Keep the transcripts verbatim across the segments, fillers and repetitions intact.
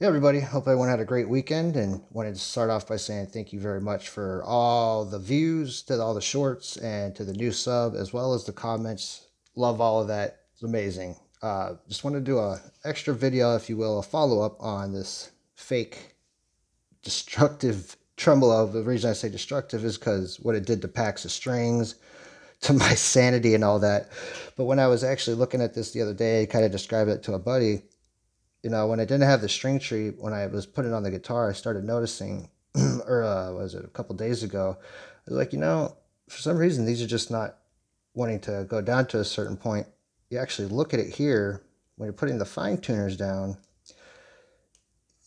Yeah, everybody, hope everyone had a great weekend, and wanted to start off by saying thank you very much for all the views, to all the shorts, and to the new sub, as well as the comments. Love all of that. It's amazing. Uh, just want to do a extra video, if you will, a follow-up on this fake destructive tremolo. The reason I say destructive is because what it did to packs of strings, to my sanity and all that. But when I was actually looking at this the other day, I kind of described it to a buddy. You know, when I didn't have the string tree, when I was putting on the guitar, I started noticing, or uh, was it a couple days ago, I was like, you know, for some reason, these are just not wanting to go down to a certain point. You actually look at it here, when you're putting the fine tuners down,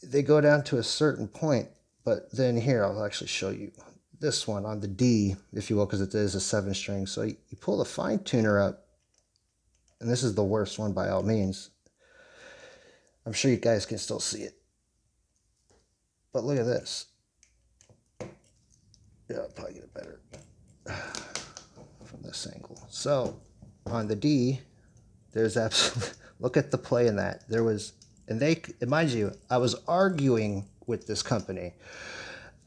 they go down to a certain point, but then here, I'll actually show you this one on the D, if you will, because it is a seven string. So you, you pull the fine tuner up, and this is the worst one by all means. I'm sure you guys can still see it. But look at this. Yeah, I'll probably get it better from this angle. So on the D, there's absolute, look at the play in that. There was, and they, and mind you, I was arguing with this company.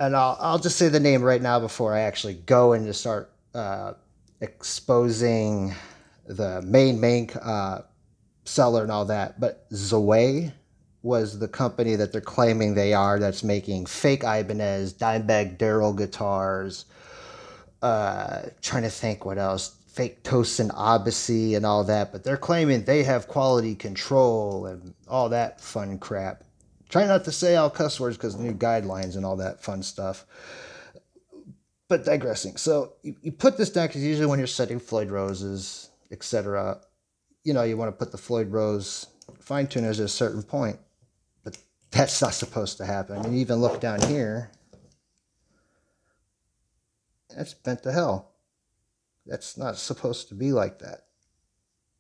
And I'll, I'll just say the name right now before I actually go and just start uh, exposing the main, main, uh, seller and all that, but Zuwei was the company that they're claiming they are, that's making fake Ibanez, Dimebag Darrell guitars, uh, trying to think what else, fake Tosin Abasi and all that, but they're claiming they have quality control and all that fun crap. Try not to say all cuss words because new guidelines and all that fun stuff. But digressing. So you, you put this down because usually when you're setting Floyd Roses, et cetera, you know, you want to put the Floyd Rose fine tuners at a certain point, but that's not supposed to happen. And even look down here, that's bent to hell. That's not supposed to be like that.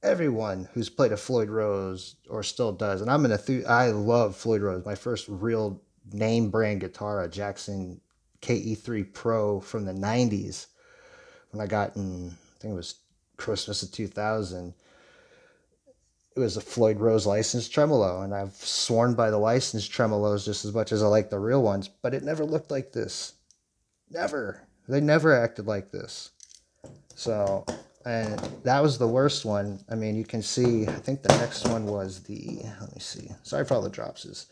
Everyone who's played a Floyd Rose or still does, and I'm an enthusiast, I love Floyd Rose. My first real name brand guitar, a Jackson K E three Pro from the nineties, when I got in, I think it was Christmas of two thousand. It was a Floyd Rose licensed tremolo, and I've sworn by the licensed tremolos just as much as I like the real ones, but it never looked like this. Never. They never acted like this. So, and that was the worst one. I mean, you can see, I think the next one was the, let me see. Sorry for all the drops. Is,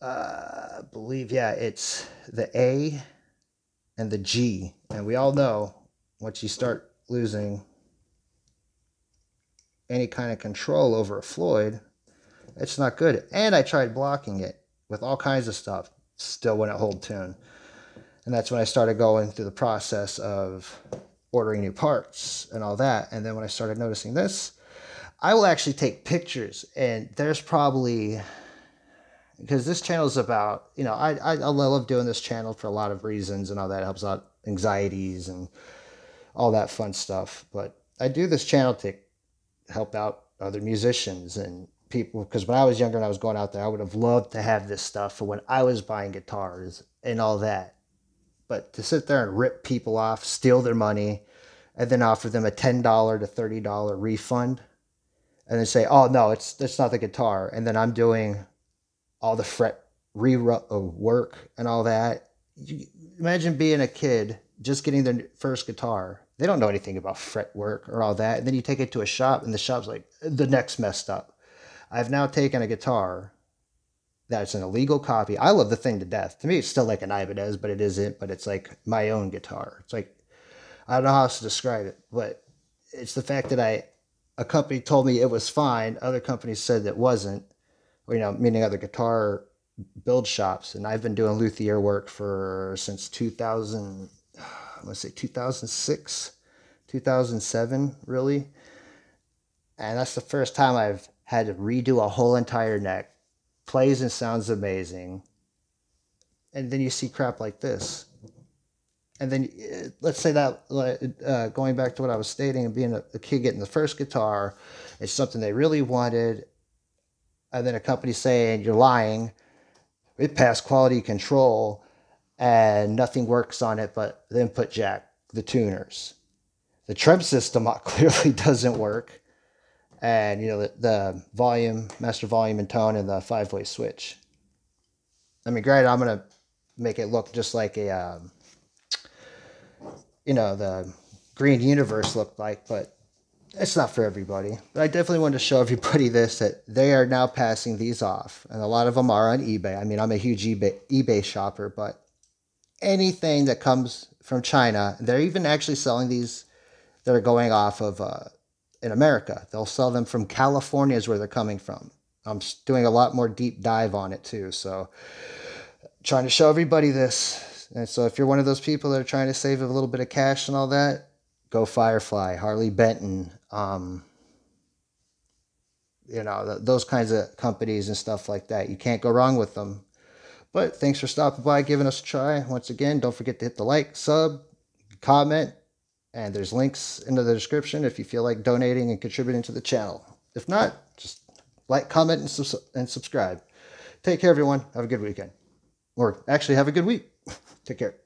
uh, I believe, yeah, it's the A and the G. And we all know once you start losing any kind of control over a Floyd, it's not good. And I tried blocking it with all kinds of stuff, still wouldn't hold tune. And that's when I started going through the process of ordering new parts and all that. And then when I started noticing this, I will actually take pictures, and there's probably, because this channel is about, you know, I, I, I love doing this channel for a lot of reasons and all that. It helps out anxieties and all that fun stuff. But I do this channel to help out other musicians and people, because when I was younger and I was going out there, I would have loved to have this stuff for when I was buying guitars and all that. But to sit there and rip people off, steal their money, and then offer them a ten to thirty dollar refund, and then say, oh no, it's that's not the guitar, and then I'm doing all the fret re-rut work and all that. You, imagine being a kid just getting their first guitar. They don't know anything about fret work or all that. And then you take it to a shop, and the shop's like, the neck's messed up. I've now taken a guitar that's an illegal copy. I love the thing to death. To me, it's still like an Ibanez, but it isn't. But it's like my own guitar. It's like, I don't know how else to describe it. But it's the fact that I, a company told me it was fine. Other companies said it wasn't. You know, meaning other guitar build shops. And I've been doing luthier work for, since two thousand... I'm going to say two thousand six, two thousand seven, really. And that's the first time I've had to redo a whole entire neck. Plays and sounds amazing. And then you see crap like this. And then let's say that, uh, going back to what I was stating and being a, a kid getting the first guitar, it's something they really wanted. And then a company saying, you're lying. It passed quality control. And nothing works on it but the input jack, the tuners. The trem system clearly doesn't work. And, you know, the, the volume, master volume and tone, and the five-way switch. I mean, granted, I'm going to make it look just like a, um, you know, the Green Universe looked like, but it's not for everybody. But I definitely wanted to show everybody this, that they are now passing these off. And a lot of them are on eBay. I mean, I'm a huge eBay, eBay shopper, but anything that comes from China, they're even actually selling these that are going off of uh, in America. They'll sell them from California is where they're coming from. I'm doing a lot more deep dive on it too. So trying to show everybody this. And so if you're one of those people that are trying to save a little bit of cash and all that, go Firefly, Harley Benton, um, you know, th those kinds of companies and stuff like that. You can't go wrong with them. But thanks for stopping by, giving us a try. Once again, don't forget to hit the like, sub, comment, and there's links into the description if you feel like donating and contributing to the channel. If not, just like, comment, and, subs and subscribe. Take care, everyone. Have a good weekend. Or actually, have a good week. Take care.